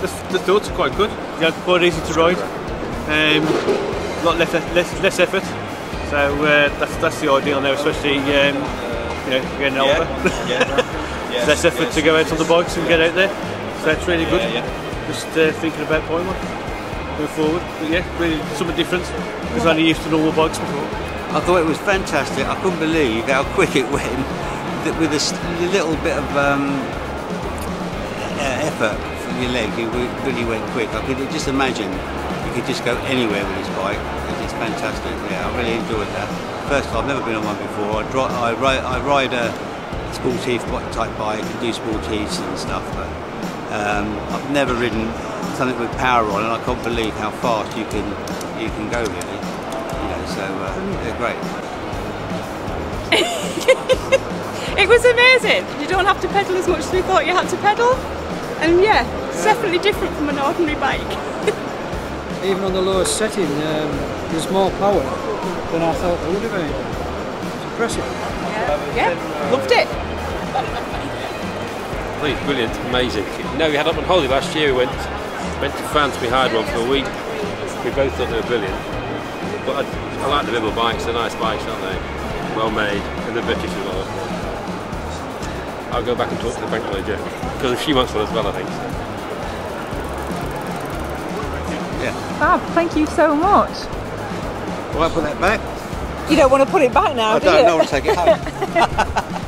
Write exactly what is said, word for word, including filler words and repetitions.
The, the thoughts are quite good. Yeah, quite easy to ride. Um, a lot less less less effort. So uh, that's that's the ideal now, especially um, you know getting yeah. older. Yeah. Yes. Less effort yes. to go out on the bikes and get out there. So that's really good. Yeah, yeah. Just uh, thinking about buying one, going forward. But yeah, really something different. I was only used to normal bikes before. I thought it was fantastic. I couldn't believe how quick it went. With a little bit of um, effort from your leg, it really went quick. I could just imagine you could just go anywhere with this bike. It's fantastic. Yeah, I really enjoyed that. First, I've never been on one before. I, drive, I, ride, I ride a sporty type bike and do sporties and stuff, but um, I've never ridden something with power on, and I can't believe how fast you can you can go really. You know, so uh, they're great. It was amazing. You don't have to pedal as much as we thought you had to pedal, and yeah, it's definitely different from an ordinary bike. Even on the lowest setting, um, there's more power than I thought there would have been. It's impressive. Yeah, yeah. Loved it. I think it's brilliant, amazing. You know, we had up on holiday last year. We went went to France. We hired one for a week. We both thought they were brilliant. But I, I like the Ribble bikes. They're nice bikes, aren't they? Well made, and the British as well. I'll go back and talk to the bank manager because she wants one as well, I think. Yeah. Fab, thank you so much. Will I put that back? You don't want to put it back now, I do you? I don't, I want to take it home.